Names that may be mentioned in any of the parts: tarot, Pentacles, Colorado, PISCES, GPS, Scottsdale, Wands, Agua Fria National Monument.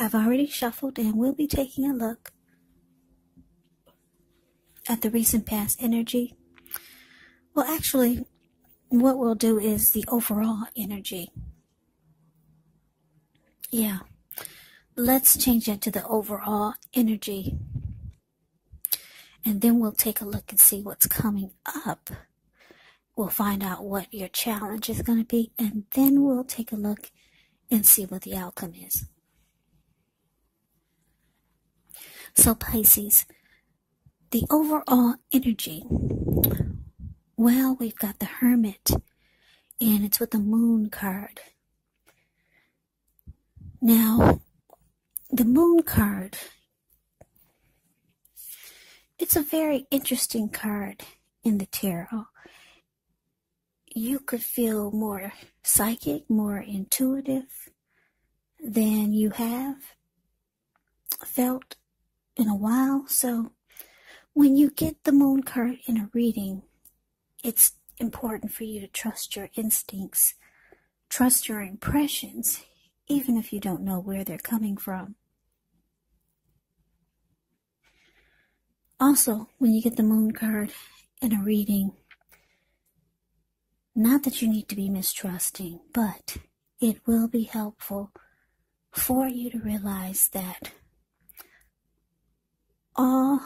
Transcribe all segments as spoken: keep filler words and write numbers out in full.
I've already shuffled and will be taking a look at the recent past energy. Well, actually, what we'll do is the overall energy. Yeah. Let's change it to the overall energy. And then we'll take a look and see what's coming up. We'll find out what your challenge is going to be, and then we'll take a look and see what the outcome is. So Pisces, the overall energy. Well, we've got the Hermit, and it's with the Moon card. Now, the Moon card, it's a very interesting card in the tarot. You could feel more psychic, more intuitive than you have felt in a while. So when you get the Moon card in a reading, it's important for you to trust your instincts, trust your impressions, even if you don't know where they're coming from. Also, when you get the Moon card in a reading, not that you need to be mistrusting, but it will be helpful for you to realize that all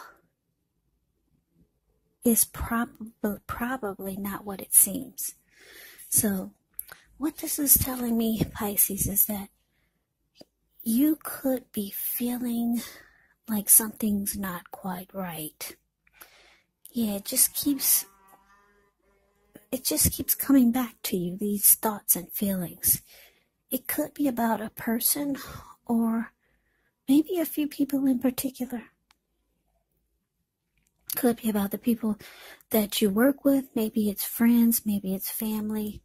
is prob- probably not what it seems. So, what this is telling me, Pisces, is that you could be feeling like something's not quite right. Yeah, it just keeps, it just keeps coming back to you, these thoughts and feelings. It could be about a person or maybe a few people in particular. Could be about the people that you work with. Maybe it's friends, maybe it's family,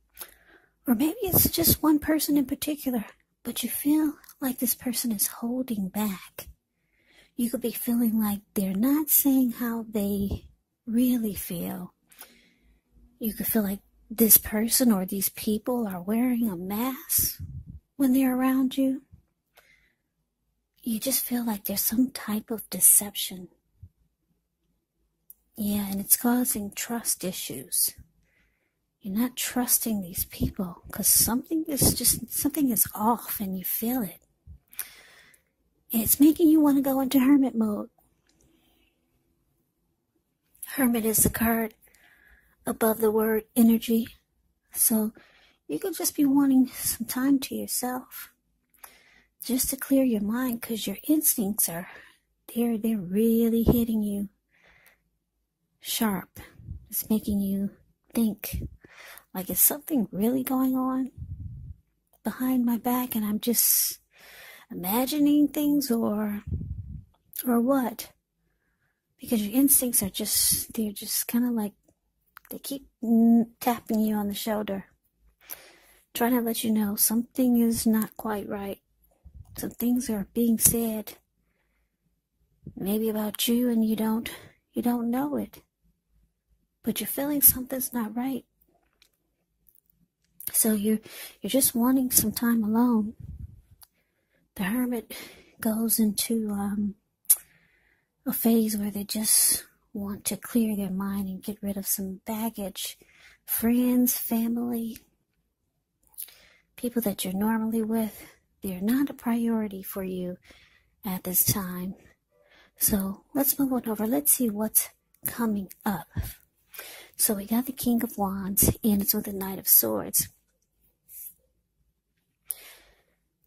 or maybe it's just one person in particular, but you feel like this person is holding back. You could be feeling like they're not saying how they really feel. You could feel like this person or these people are wearing a mask when they're around you. You just feel like there's some type of deception. Yeah, and it's causing trust issues. You're not trusting these people because something is just, something is off and you feel it. It's making you want to go into hermit mode. Hermit is the card above the word energy. So you could just be wanting some time to yourself. Just to clear your mind, because your instincts are, they're, they're really hitting you sharp. It's making you think, like, is something really going on behind my back and I'm just imagining things, or or what? Because your instincts are just, they're just kind of like, they keep tapping you on the shoulder, trying to let you know something is not quite right. Some things are being said maybe about you and you don't you don't know it, but you're feeling something's not right. So you're you're just wanting some time alone. The Hermit goes into um, a phase where they just want to clear their mind and get rid of some baggage. Friends, family, people that you're normally with, they're not a priority for you at this time. So let's move on over. Let's see what's coming up. So we got the King of Wands, and it's with the Knight of Swords.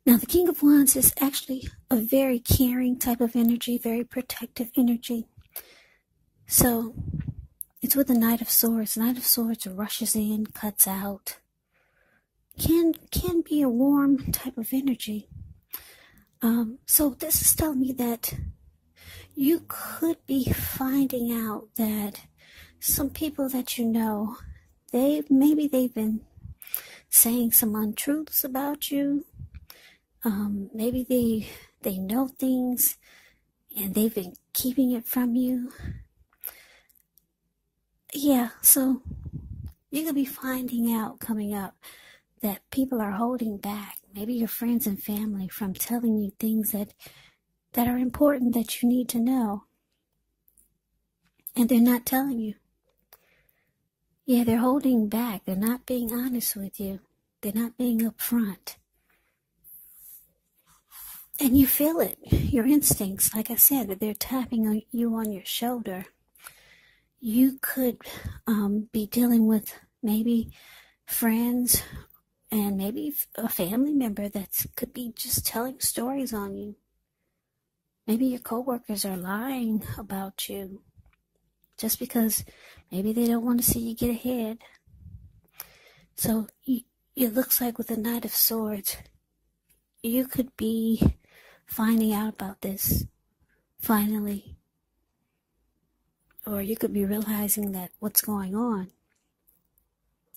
Now, the King of Wands is actually a very caring type of energy, very protective energy. So, it's with the Knight of Swords. Knight of Swords rushes in, cuts out. Can can be a warm type of energy. Um, so, this is telling me that you could be finding out that some people that you know, they maybe they've been saying some untruths about you. Um, maybe they they know things and they've been keeping it from you. Yeah, so you could be finding out coming up that people are holding back. maybe your friends and family from telling you things that that are important that you need to know, and they're not telling you. Yeah, they're holding back. They're not being honest with you. They're not being upfront. And you feel it. Your instincts, like I said, that they're tapping on you on your shoulder. You could um, be dealing with maybe friends and maybe a family member that could be just telling stories on you. Maybe your coworkers are lying about you just because maybe they don't want to see you get ahead. So you, it looks like with the Knight of Swords, you could be finding out about this finally, or you could be realizing that what's going on.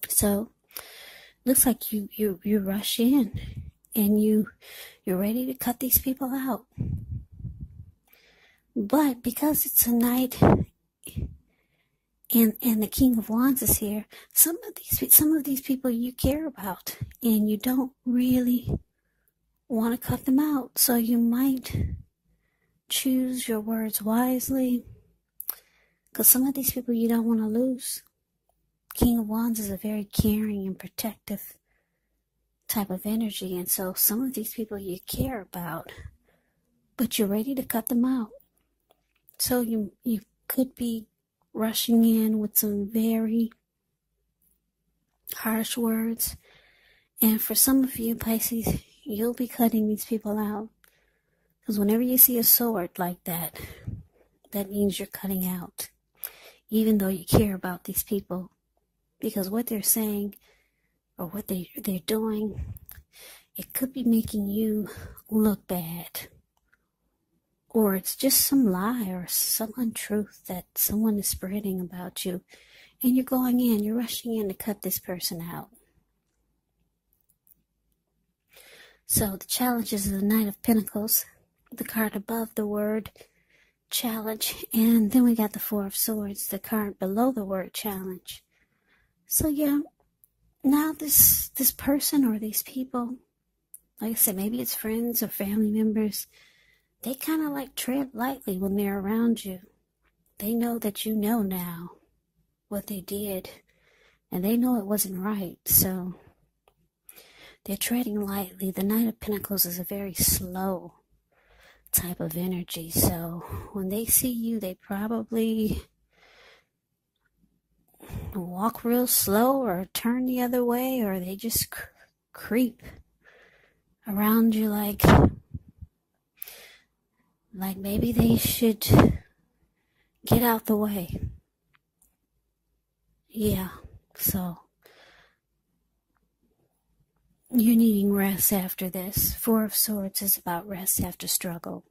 So looks like you you you rush in and you you're ready to cut these people out, but because it's a knight and and the King of Wands is here, some of these some of these people you care about and you don't really want to cut them out, so you might choose your words wisely, because some of these people you don't want to lose. King of Wands is a very caring and protective type of energy, and so some of these people you care about, but you're ready to cut them out. So you you could be rushing in with some very harsh words, and for some of you Pisces, you'll be cutting these people out, because whenever you see a sword like that, that means you're cutting out, even though you care about these people. Because what they're saying or what they, they're doing, it could be making you look bad. Or it's just some lie or some untruth that someone is spreading about you. And you're going in, you're rushing in to cut this person out. So the challenge is the Knight of Pentacles, the card above the word challenge. And then we got the Four of Swords, the card below the word challenge. So yeah, now this this person or these people, like I said, maybe it's friends or family members, they kind of like tread lightly when they're around you. They know that you know now what they did, and they know it wasn't right, so they're treading lightly. The Knight of Pentacles is a very slow type of energy, so when they see you, they probably walk real slow or turn the other way, or they just cr creep around you like like maybe they should get out the way. Yeah, so you're needing rest after this. Four of Swords is about rest after struggle.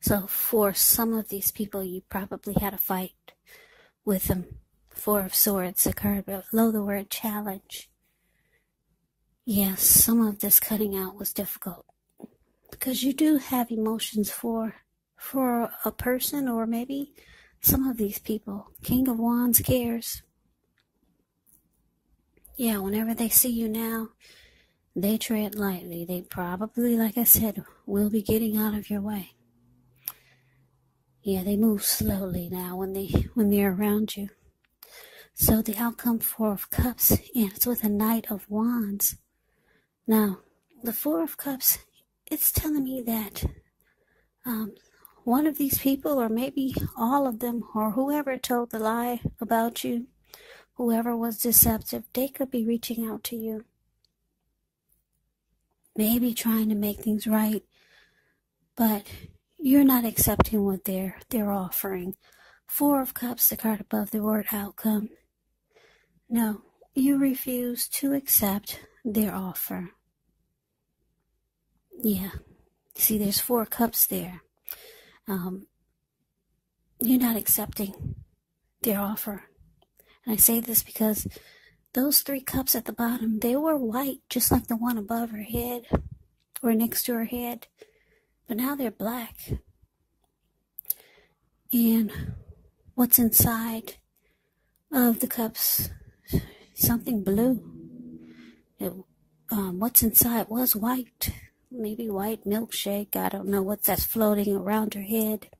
So for some of these people, you probably had a fight with them. Four of Swords, the card below the word challenge. Yes, some of this cutting out was difficult, because you do have emotions for for a person or maybe some of these people. King of Wands cares. Yeah, whenever they see you now, they tread lightly. They probably, like I said, will be getting out of your way. Yeah, they move slowly now when, they, when they're around you. So the outcome, Four of Cups, and it's with a Knight of Wands. Now, the Four of Cups, it's telling me that um, one of these people, or maybe all of them, or whoever told the lie about you, whoever was deceptive, they could be reaching out to you. Maybe trying to make things right, but you're not accepting what they're, they're offering. Four of Cups, the card above the word outcome. No, you refuse to accept their offer. Yeah. See, there's four cups there. Um, you're not accepting their offer. And I say this because those three cups at the bottom, they were white, just like the one above her head or next to her head. But now they're black, and what's inside of the cups, something blue. It, um, what's inside was white. Maybe white milkshake. I don't know what that's floating around her head.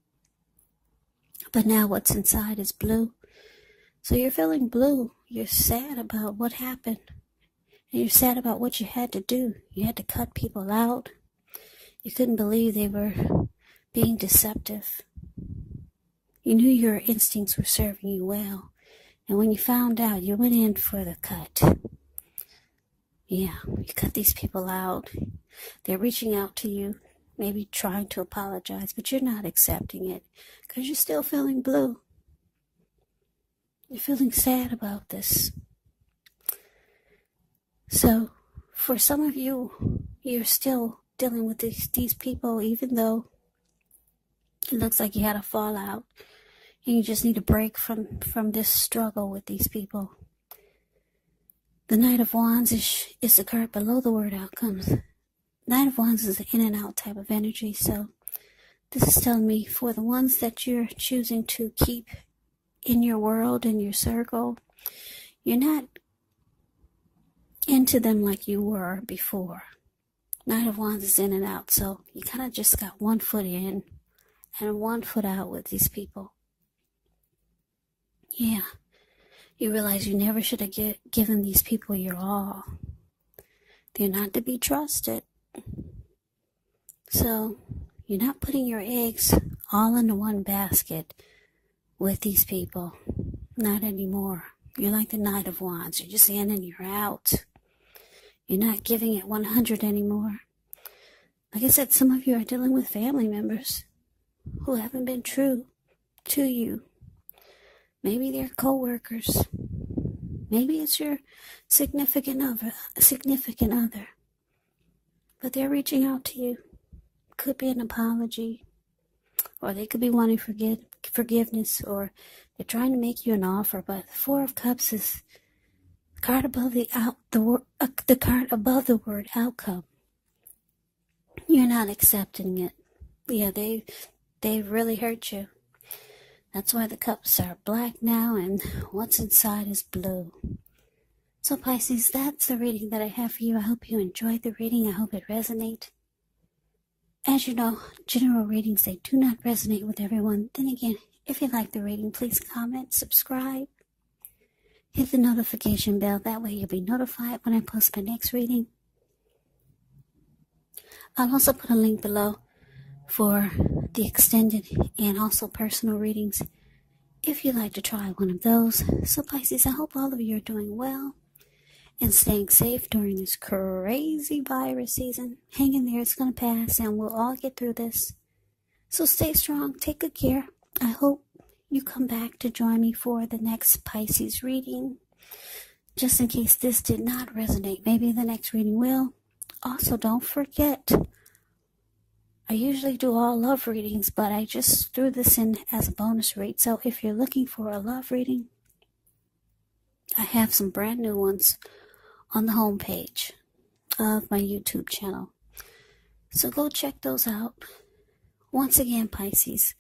But now what's inside is blue. So you're feeling blue. You're sad about what happened. And you're sad about what you had to do. You had to cut people out. You couldn't believe they were being deceptive. You knew your instincts were serving you well. And when you found out, you went in for the cut. Yeah, you cut these people out. They're reaching out to you, maybe trying to apologize, but you're not accepting it because you're still feeling blue. You're feeling sad about this. So, for some of you, you're still dealing with these, these people, even though it looks like you had a fallout, and you just need a break from, from this struggle with these people. The Knight of Wands is, is the card below the word outcomes. Knight of Wands is an in and out type of energy, so this is telling me for the ones that you're choosing to keep in your world, in your circle, you're not into them like you were before. Knight of Wands is in and out, so you kind of just got one foot in and one foot out with these people. Yeah, you realize you never should have get, given these people your all. They're not to be trusted. So you're not putting your eggs all into one basket with these people. Not anymore. You're like the Knight of Wands. You're just in and you're out. You're not giving it one hundred anymore. Like I said, some of you are dealing with family members who haven't been true to you. Maybe they're co-workers. Maybe it's your significant other, significant other. But they're reaching out to you. Could be an apology. Or they could be wanting forgive, forgiveness. Or they're trying to make you an offer. But the Four of Cups is the card above the, out, the, uh, the, card above the word outcome. You're not accepting it. Yeah, they, they really hurt you. That's why the cups are black now and what's inside is blue. So Pisces, that's the reading that I have for you. I hope you enjoyed the reading. I hope it resonates. As you know, general readings, they do not resonate with everyone. Then again, if you like the reading, please comment, subscribe, hit the notification bell. That way you'll be notified when I post my next reading. I'll also put a link below for the extended and also personal readings if you'd like to try one of those. So Pisces, I hope all of you are doing well and staying safe during this crazy virus season. Hang in there, it's going to pass and we'll all get through this. So stay strong, take good care. I hope you come back to join me for the next Pisces reading. Just in case this did not resonate, maybe the next reading will. Also, don't forget, I usually do all love readings, but I just threw this in as a bonus read. So if you're looking for a love reading, I have some brand new ones on the homepage of my YouTube channel. So go check those out. Once again, Pisces,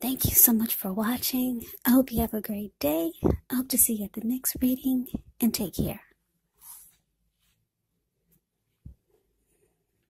thank you so much for watching. I hope you have a great day. I hope to see you at the next reading, and take care.